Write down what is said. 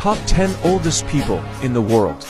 Top 10 Oldest People in the World.